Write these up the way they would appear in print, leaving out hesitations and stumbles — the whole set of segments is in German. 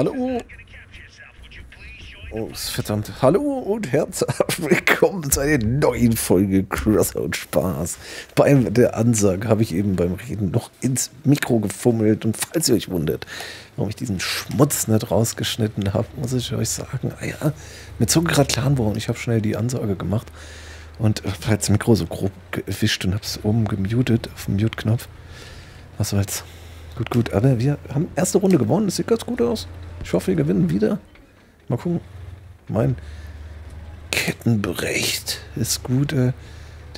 Hallo. Oh, verdammt. Hallo und herzlich willkommen zu einer neuen Folge Crossout Spaß. Bei der Ansage habe ich eben beim Reden noch ins Mikro gefummelt. Und falls ihr euch wundert, warum ich diesen Schmutz nicht rausgeschnitten habe, muss ich euch sagen, ah ja, mir zog gerade klar geworden, ich habe schnell die Ansage gemacht und habe das Mikro so grob gewischt und habe es oben gemutet, auf den Mute-Knopf. Was soll's. Gut, gut. Aber wir haben erste Runde gewonnen. Das sieht ganz gut aus. Ich hoffe, wir gewinnen wieder. Mal gucken. Mein Kettenbrecht ist gut, der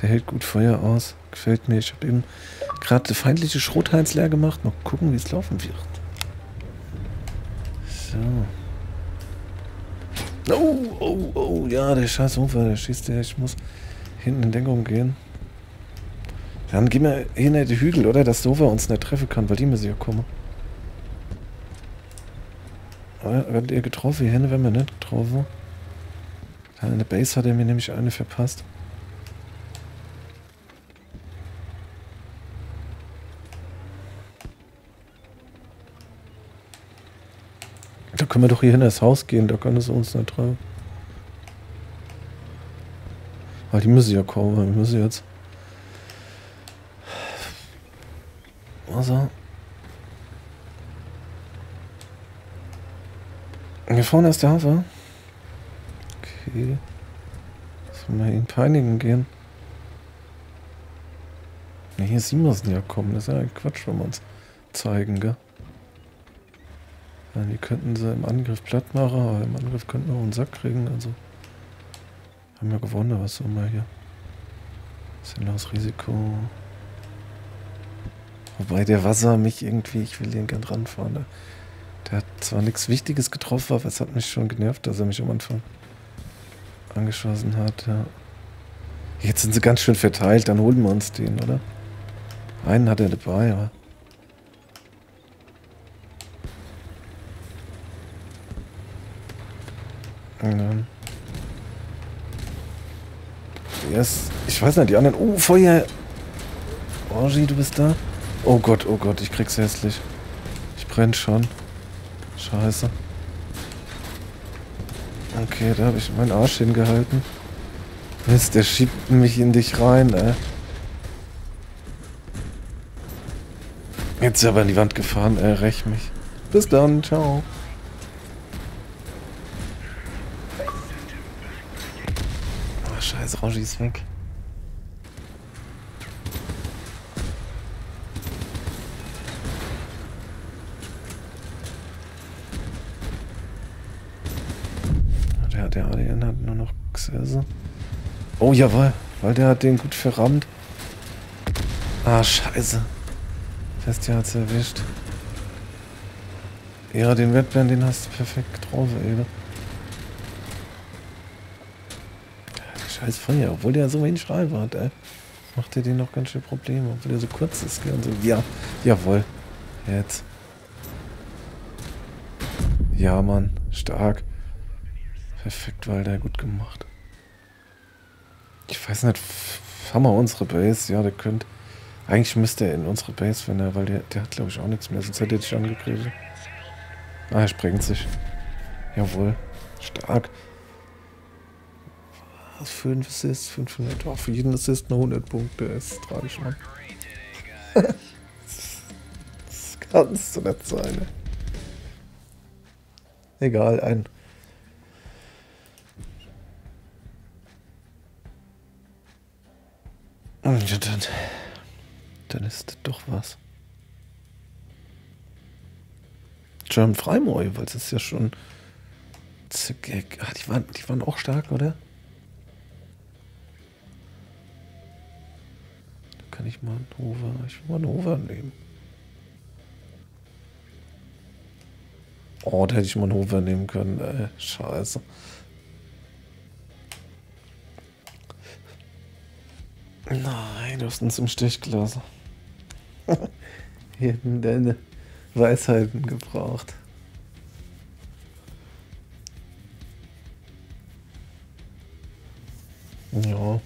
hält gut Feuer aus. Gefällt mir. Ich habe eben gerade die feindliche Schrotheinz leer gemacht. Mal gucken, wie es laufen wird. So. Oh, oh, oh, ja, der scheiß Hofer, der schießt der. Ich muss hinten in Deckung gehen. Dann gehen wir hinter die Hügel, oder? Dass Hofer uns nicht treffen kann, weil die müssen ja kommen. Werdet ihr getroffen? Hier werden wir nicht getroffen. Eine Base hat er mir nämlich eine verpasst. Da können wir doch hier hinter das Haus gehen, da können sie uns nicht treffen. Aber die müssen ja kommen, die müssen jetzt. Also. Hier vorne ist der Hafer. Okay. Sollen wir ihn peinigen gehen? Ja, hier sieht man es nicht kommen. Das ist ja Quatsch, wenn wir uns zeigen, gell? Ja, die könnten sie im Angriff platt machen, aber im Angriff könnten wir auch einen Sack kriegen. Also haben wir gewonnen, was soll man hier? Sinnloses Risiko. Wobei der Wasser mich irgendwie, ich will den gern ranfahren, ne? Der hat zwar nichts Wichtiges getroffen, aber es hat mich schon genervt, dass er mich am Anfang angeschossen hat, ja. Jetzt sind sie ganz schön verteilt, dann holen wir uns den, oder? Einen hat er dabei, aber... Ja. Yes. Ich weiß nicht, die anderen... Oh, Feuer! Orgi, du bist da? Oh Gott, ich krieg's hässlich. Ich brenne schon. Scheiße. Okay, da habe ich meinen Arsch hingehalten. Mist, der schiebt mich in dich rein, ey. Jetzt ist er aber in die Wand gefahren, ey, räch mich. Bis dann, ciao. Oh, scheiße, Roger ist weg. Der ADN hat nur noch Xerse. Oh, jawohl. Weil der hat den gut verrammt. Ah, scheiße. Festia hat's erwischt. Ja, den Wettbewerb, den hast du perfekt getroffen, ey. Ja, der scheiß Feuer. Obwohl der so wenig Schreiber hat, ey. Macht der den noch ganz schön Probleme. Obwohl der so kurz ist, gell. Und so, ja, jawohl. Jetzt. Ja, Mann. Stark. Perfekt, weil der gut gemacht. Ich weiß nicht, haben wir unsere Base? Ja, der könnte. Eigentlich müsste er in unsere Base, wenn er, weil der hat glaube ich auch nichts mehr, sonst hätte er dich angegriffen. Ah, er sprengt sich. Jawohl. Stark. Was? 5 Assists, 500. Oh, für jeden Assist nur 100 Punkte. Das ist tragisch, Mann. Das kannst du nicht sein. Egal, ein. Ja, dann ist doch was. German Freimoy, weil es ist ja schon... Ach, die waren auch stark, oder? Da kann ich mal einen Hofer... Ich will mal einen Hofer nehmen. Oh, da hätte ich mal einen Hofer nehmen können. Scheiße. Nein, du hast uns im Stich gelassen. Wir hätten deine Weisheiten gebraucht. Ja.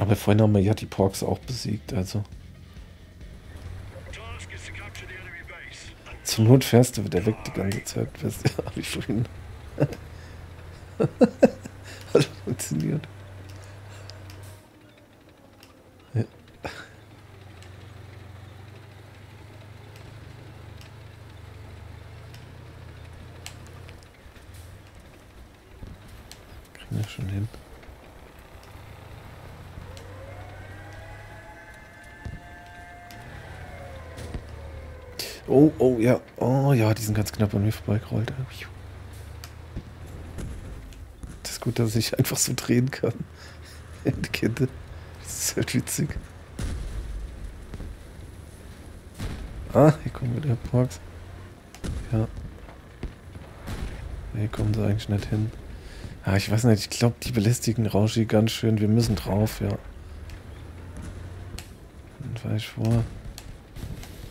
Aber vorhin haben wir ja die Porks auch besiegt, also. Zur Not fährst du wieder weg die ganze Zeit. Fährst ja auch nicht vorhin. Hat funktioniert. Ja. Kriegen wir schon hin. Oh, oh, ja. Oh, ja, die sind ganz knapp an mir vorbeigerollt. Das ist gut, dass ich einfach so drehen kann. Die Kette. Das ist halt witzig. Ah, hier kommen wieder Parks. Ja. Hier kommen sie eigentlich nicht hin. Ah, ich weiß nicht. Ich glaube, die belästigen Rauschi ganz schön. Wir müssen drauf, ja. Dann fahr ich vor.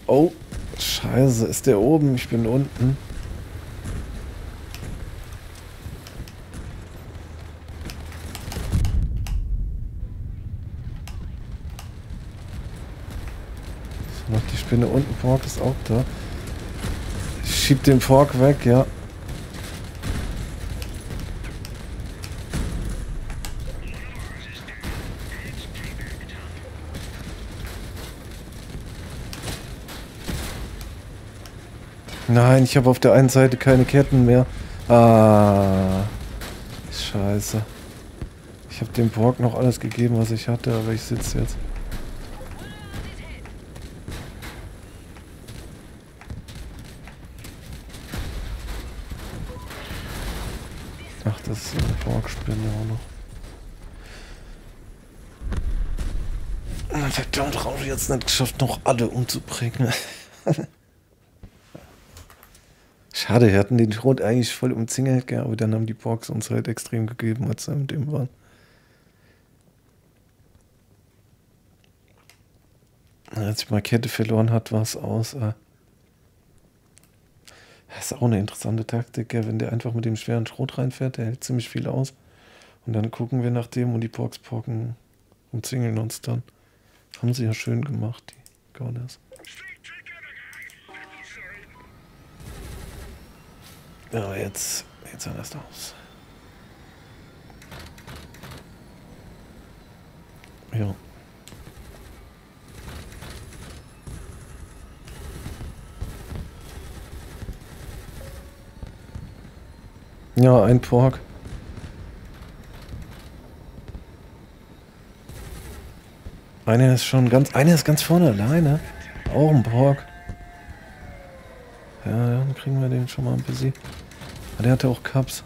Oh. Scheiße, ist der oben? Ich bin unten. So, noch die Spinne unten. Pork ist auch da. Ich schieb den Pork weg, ja. Nein, ich habe auf der einen Seite keine Ketten mehr. Ah, scheiße. Ich habe dem Borg noch alles gegeben, was ich hatte, aber ich sitze jetzt. Ach, das ist eine Borg-Spinne auch noch. Verdammt, Raum jetzt nicht geschafft, noch alle umzubringen. Schade, wir hatten den Schrot eigentlich voll umzingelt, aber dann haben die Porks uns halt extrem gegeben, als sie mit dem waren. Als ich mal Kette verloren hat, war es aus. Das ist auch eine interessante Taktik, wenn der einfach mit dem schweren Schrot reinfährt, der hält ziemlich viel aus. Und dann gucken wir nach dem und die Porks porken umzingeln uns dann. Haben sie ja schön gemacht, die Gordas. Ja, jetzt sah das aus. Ja. Ja, ein Pork. Einer ist ganz vorne alleine. Auch ein Pork. Ja, dann kriegen wir den schon mal ein bisschen. Aber der hatte auch Cups.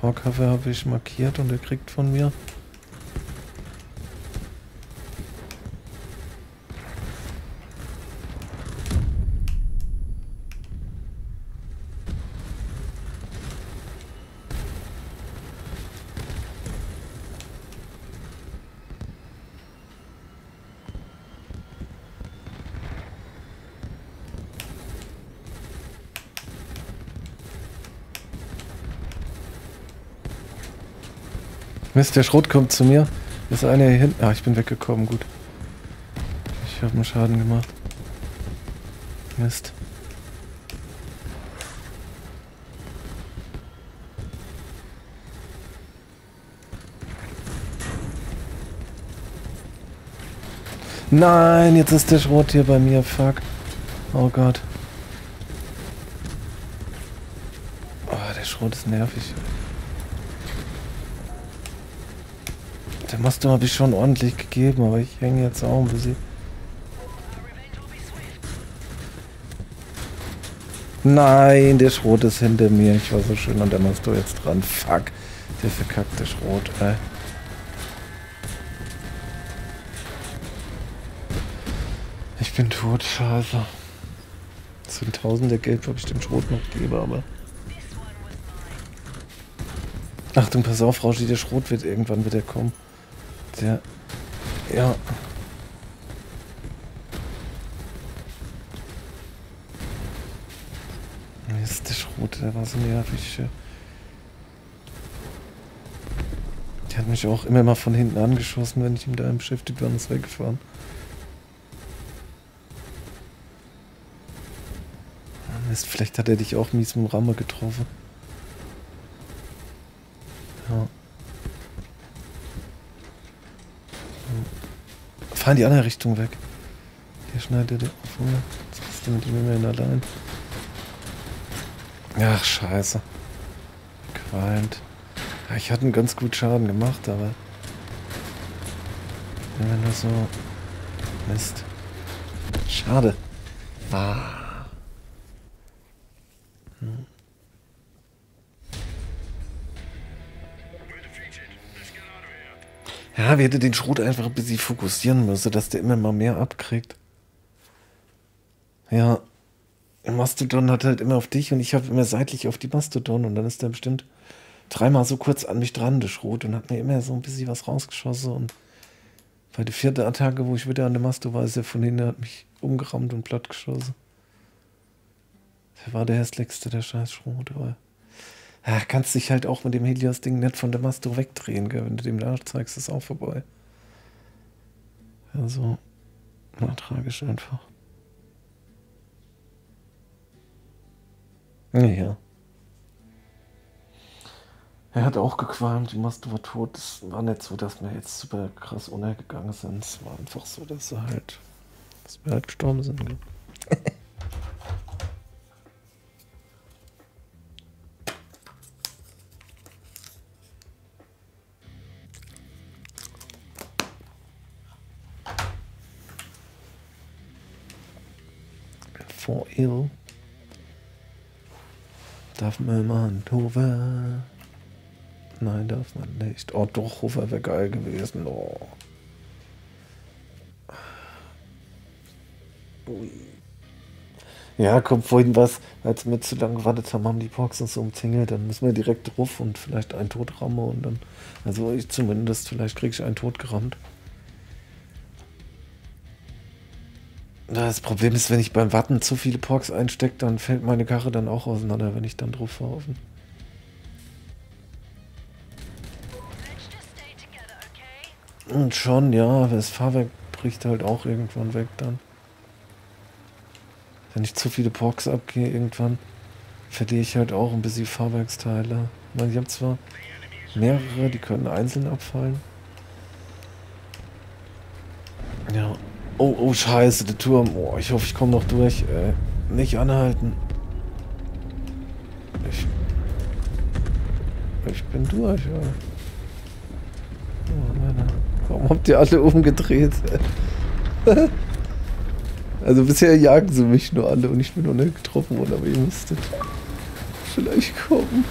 Vorkaffee habe ich markiert und er kriegt von mir. Mist, der Schrot kommt zu mir. Ist einer hier hinten. Ah, ich bin weggekommen, gut. Ich habe einen Schaden gemacht. Mist. Nein, jetzt ist der Schrot hier bei mir. Fuck. Oh Gott. Oh, der Schrot ist nervig. Der Master habe ich schon ordentlich gegeben, aber ich hänge jetzt auch ein bisschen. Nein, der Schrot ist hinter mir. Ich war so schön und der Master jetzt dran. Fuck, der verkackte Schrot, ey. Ich bin tot, scheiße. So ein Tausender Geld habe ich dem Schrot noch gegeben, aber... Achtung, pass auf, Rauschi, der Schrot wird irgendwann wieder kommen. Der... Ja. Hier ist der Schrot, der war so nervig. Der hat mich auch immer mal von hinten angeschossen, wenn ich mit einem beschäftigt war und ist weggefahren. Mist, vielleicht hat er dich auch mies mit dem Ramme getroffen. Ja. Fahren die andere Richtung weg. Der schneidet den auf, oder? Jetzt bist du mit ihm immerhin allein. Ach, scheiße. Qualmt. Ja, ich hatte einen ganz gut Schaden gemacht, aber... Immer nur so... Mist. Schade. Ah. Hm. Ja, wir hätten den Schrot einfach ein bisschen fokussieren müssen, dass der immer mal mehr abkriegt. Ja. Der Mastodon hat halt immer auf dich und ich habe immer seitlich auf die Mastodon und dann ist der bestimmt dreimal so kurz an mich dran, der Schrot, und hat mir immer so ein bisschen was rausgeschossen und bei der vierten Attacke, wo ich wieder an der Masto war, ist er von hinten, hat mich umgerammt und plattgeschossen. Der war der hässlichste, der scheiß Schrot, aber... Ja, kannst dich halt auch mit dem Helios-Ding nicht von der Masto wegdrehen, gell? Wenn du dem da zeigst, ist auch vorbei. Also, na, tragisch einfach. Ja. Er hat auch gequalmt, die Masto war tot. Es war nicht so, dass wir jetzt super krass untergegangen sind. Es war einfach so, dass wir halt gestorben sind. Gell? For ill. Darf man mal einen Hover? Nein, darf man nicht. Oh doch, Hover wäre geil gewesen. Oh. Ui. Ja, kommt vorhin was, als wir zu lange gewartet haben, haben die Boxen so umzingelt, dann müssen wir direkt drauf und vielleicht einen Tod ramme und dann, also ich zumindest, vielleicht kriege ich einen Tod gerammt. Das Problem ist, wenn ich beim Warten zu viele Porks einstecke, dann fällt meine Karre dann auch auseinander, wenn ich dann drauf fahre. Und schon, ja, das Fahrwerk bricht halt auch irgendwann weg dann. Wenn ich zu viele Porks abgehe, irgendwann verliere ich halt auch ein bisschen Fahrwerksteile. Ich meine, ich habe zwar mehrere, die können einzeln abfallen. Ja. Oh, oh, scheiße, der Turm. Oh, ich hoffe, ich komme noch durch. Nicht anhalten. Ich bin durch, ja. Oh, Männer. Warum habt ihr alle umgedreht? Also bisher jagen sie mich nur alle und ich bin noch nicht getroffen worden, aber ihr müsstet vielleicht kommen.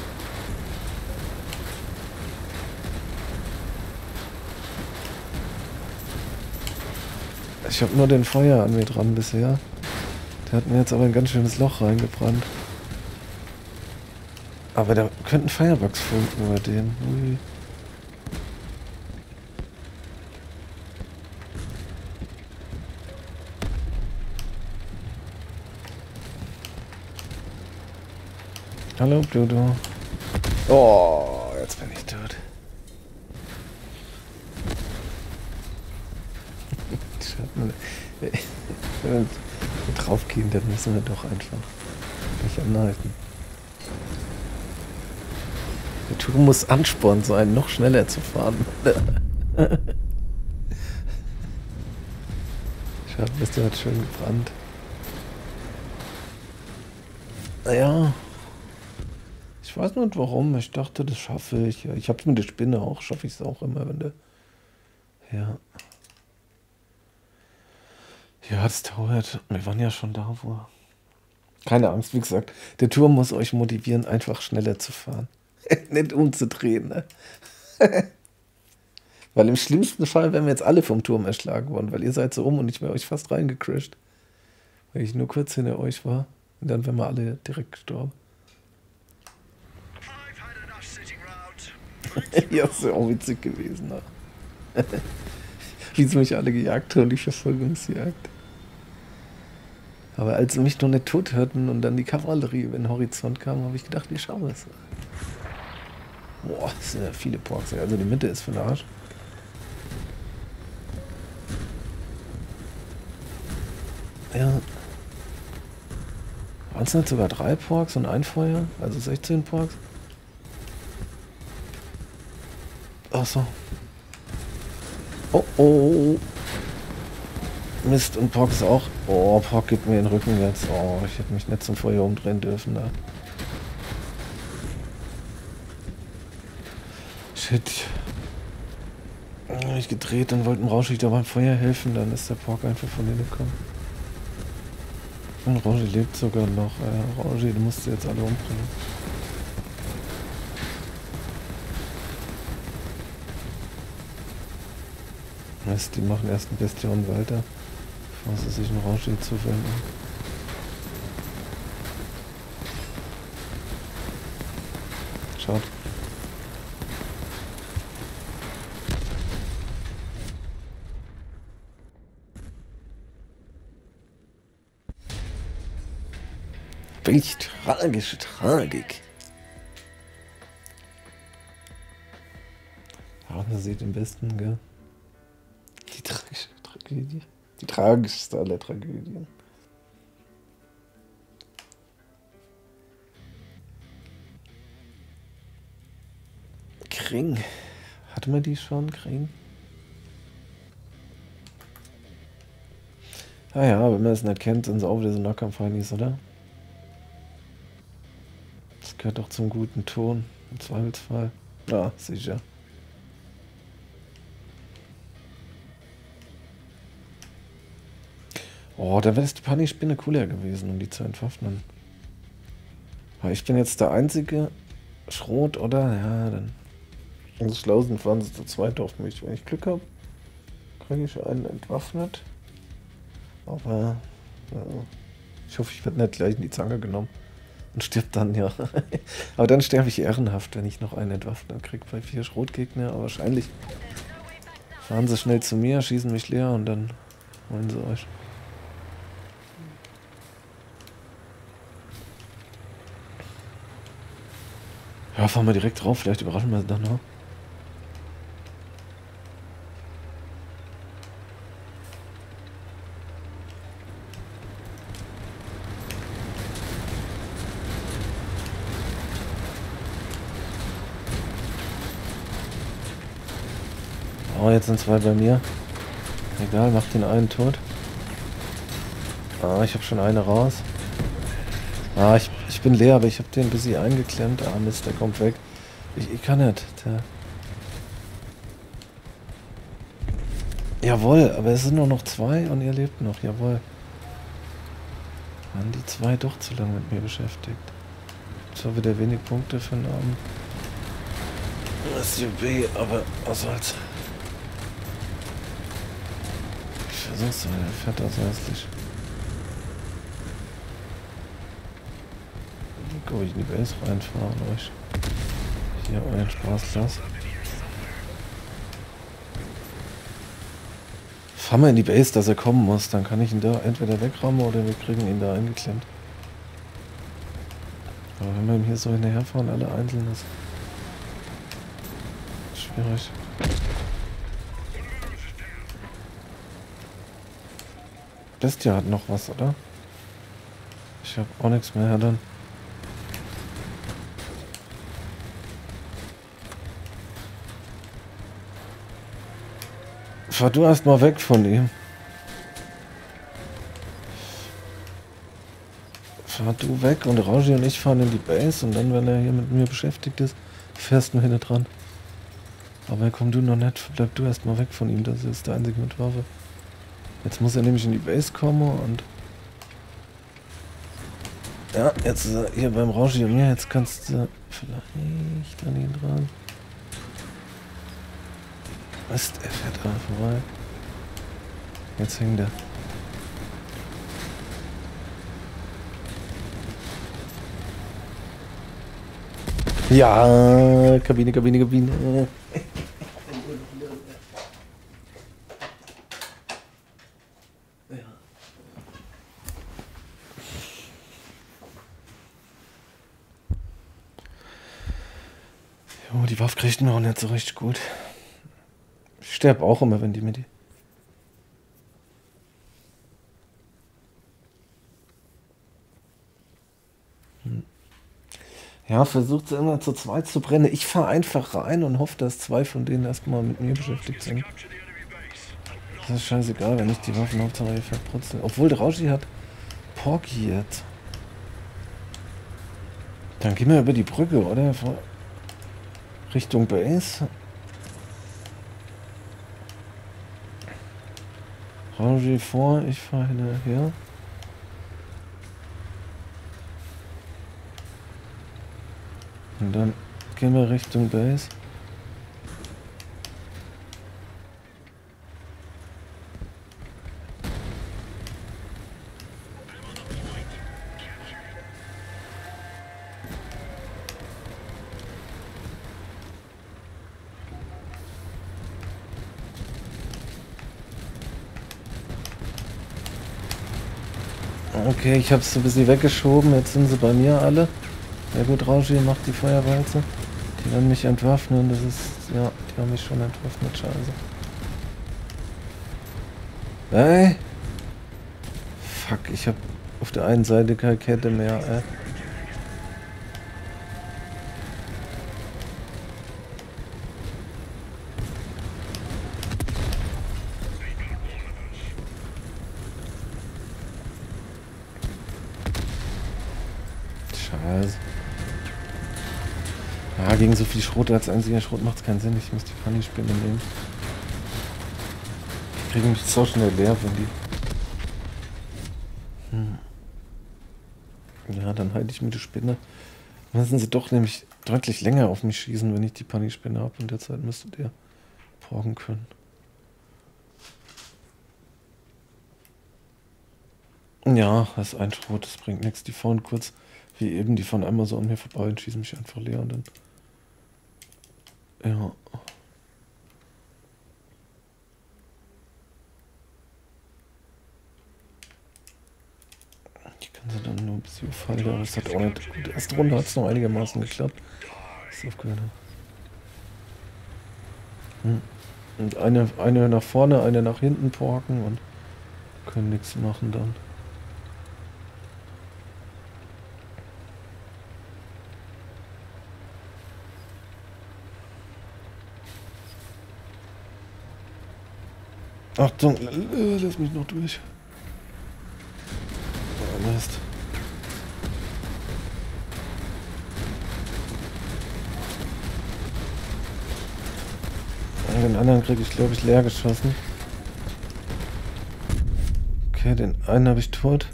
Ich habe nur den Feuer an mir dran bisher. Der hat mir jetzt aber ein ganz schönes Loch reingebrannt. Aber da könnten Firebugs funken über den. Ui. Hallo, Pluto. Oh, jetzt bin ich tot. Wenn wir draufgehen, dann müssen wir doch einfach nicht anhalten. Der Turm muss Ansporn sein, noch schneller zu fahren. Schade, bist du halt schön gebrannt. Naja. Ich weiß nicht warum, ich dachte, das schaffe ich. Ich hab's mit der Spinne auch, schaffe ich es auch immer, wenn der... Ja. Ja, das dauert. Wir waren ja schon da, wo... Keine Angst, wie gesagt. Der Turm muss euch motivieren, einfach schneller zu fahren. Nicht umzudrehen, ne? Weil im schlimmsten Fall wären wir jetzt alle vom Turm erschlagen worden, weil ihr seid so um und ich wäre euch fast reingecrashed. Weil ich nur kurz hinter euch war. Und dann wären wir alle direkt gestorben. Ja, das wäre auch witzig gewesen, ne? Wie sie mich alle gejagt haben, die Verfolgungsjagd. Aber als sie mich noch nicht tot hörten und dann die Kavallerie über den Horizont kam, habe ich gedacht, ich schaue es. Boah, das sind ja viele Porks. Also die Mitte ist für den Arsch. Ja. Waren es nicht sogar 3 Porks und ein Feuer? Also 16 Porks? Ach so. Oh, oh, oh. Mist, und Pork ist auch... Oh, Pork gibt mir den Rücken jetzt. Oh, ich hätte mich nicht zum Feuer umdrehen dürfen da. Shit. Hab ich gedreht und wollte dem Rauschig da beim Feuer helfen, dann ist der Pork einfach von mir gekommen. Und Rauschig lebt sogar noch. Rauschig, du musst sie jetzt alle umbringen. Mist, die machen erst ein Bestion weiter, bevor sie sich einen Rauschig zuwenden. Schaut. Welch tragische Tragik. Ja, man sieht am besten, gell? Die tragische Tragödie. Die tragischste aller Tragödien. Kring. Hatte man die schon, Kring? Naja, wenn man es nicht kennt, sind es auch wieder so Nahkampf-Heinis, oder? Gehört auch zum guten Ton, im Zweifelsfall. Ja, sicher. Oh, da wäre die Panni-Spinne cooler gewesen, um die zu entwaffnen. Aber ich bin jetzt der einzige Schrot, oder? Ja, dann... Also Schlausen fahren sie zu zweit auf mich. Wenn ich Glück habe, kriege ich einen entwaffnet. Aber... Ja, ich hoffe, ich werde nicht gleich in die Zange genommen. Und stirbt dann, ja. Aber dann sterbe ich ehrenhaft, wenn ich noch einen entwaffnet kriege bei 4 Schrotgegner. Aber wahrscheinlich fahren sie schnell zu mir, schießen mich leer und dann holen sie euch. Ja, fahren wir direkt drauf, vielleicht überraschen wir sie dann noch. Oh, jetzt sind 2 bei mir. Egal, macht den einen tot. Ah, ich habe schon eine raus. Ah, ich bin leer, aber ich habe den ein bisschen eingeklemmt. Ah, Mist, der kommt weg. Ich kann nicht. Jawohl, aber es sind nur noch 2 und ihr lebt noch. Jawohl. Waren die 2 doch zu lange mit mir beschäftigt. So wieder wenig Punkte für den Abend. Das ist weh, aber was soll's. Sonst fährt das hässlich. Guck, ob ich in die Base reinfahre und euch hier euren Spaß lasse. Fahren wir in die Base, dass er kommen muss, dann kann ich ihn da entweder wegrammen oder wir kriegen ihn da eingeklemmt. Aber wenn wir ihm hier so hinterherfahren, alle einzeln, das ist schwierig. Bestia hat noch was, oder? Ich habe auch nichts mehr, dann. Fahr du erstmal weg von ihm. Fahr du weg und Roger und ich fahren in die Base und dann, wenn er hier mit mir beschäftigt ist, fährst du hinter dran. Aber komm du noch nicht, bleib du erstmal weg von ihm, das ist der einzige mit Waffe. Jetzt muss er nämlich in die Base kommen und... Ja, jetzt ist er hier beim Rauschen und mir. Jetzt kannst du vielleicht an ihn dran. Mist, er fährt da vorbei. Jetzt hängt er. Ja, Kabine, Kabine, Kabine. Buff kriegt man auch nicht so richtig gut. Ich sterbe auch immer, wenn die mir die... Ja, versucht sie immer zu zweit zu brennen. Ich fahre einfach rein und hoffe, dass zwei von denen erstmal mit mir beschäftigt sind. Das ist scheißegal, wenn ich die Waffen hauptsächlich verprutze. Obwohl der Rauschi hat Porky jetzt. Dann gehen wir über die Brücke, oder? Richtung Base. Rauschi vor, ich fahre hinterher. Und dann gehen wir Richtung Base. Okay, ich habe es ein bisschen weggeschoben, jetzt sind sie bei mir alle. Ja gut, Rauschi macht die Feuerwalze. Die werden mich entwaffnen, das ist... Ja, die haben mich schon entwaffnet, scheiße. Ey! Fuck, ich hab auf der einen Seite keine Kette mehr, ey. Scheiße. Ja, gegen so viel Schrot als einziger Schrot macht es keinen Sinn. Ich muss die Funny-Spinne nehmen. Die kriegen mich so schnell leer, wenn die... Ja, dann halte ich mir die Spinne. Müssen sie doch nämlich deutlich länger auf mich schießen, wenn ich die Funny-Spinne habe. Und derzeit müsstet ihr porgen können. Ja, das ist ein Schrot, das bringt nichts. Die fahren kurz... Wie eben, die fahren einmal so an mir vorbei und schießen mich einfach leer und dann... Ja. Ich kann sie dann nur ein bisschen aufhalten, aber es hat auch nicht... Gut, die erste Runde hat es noch einigermaßen geklappt. Ist aufgehört. Und eine nach vorne, eine nach hinten parken und können nichts machen dann. Achtung, lass mich noch durch. Oh, Mist. Den anderen kriege ich, glaube ich, leer geschossen. Okay, den einen habe ich tot.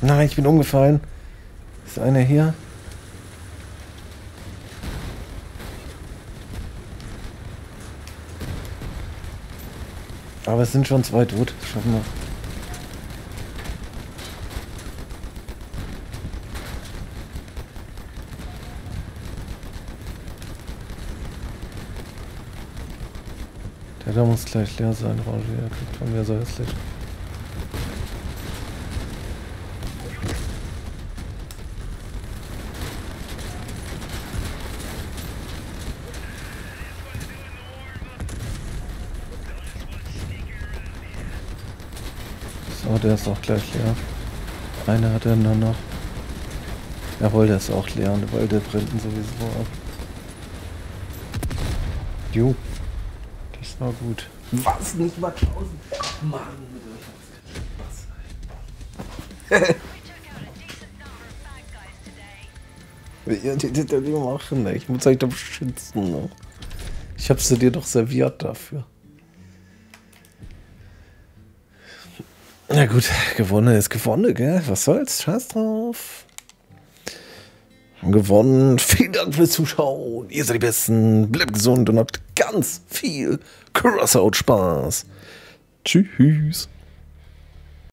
Nein, ich bin umgefallen. Ist einer hier? Aber es sind schon zwei tot, schaffen wir. Der da muss gleich leer sein, Rauschi, der kriegt von mir so hässlich. Oh, der ist auch gleich leer. Einer hat er dann noch. Jawohl, der ist auch leer und weil der brennt ihn sowieso ab. Jo. Das war gut. Was? Nicht mal 1000? Mann. Was? Ich muss euch doch schützen. Ne? Ich hab's dir doch serviert dafür. Na gut, gewonnen ist gewonnen, gell? Was soll's? Scheiß drauf. Gewonnen. Vielen Dank fürs Zuschauen. Ihr seid die Besten. Bleibt gesund und habt ganz viel Crossout-Spaß. Tschüss.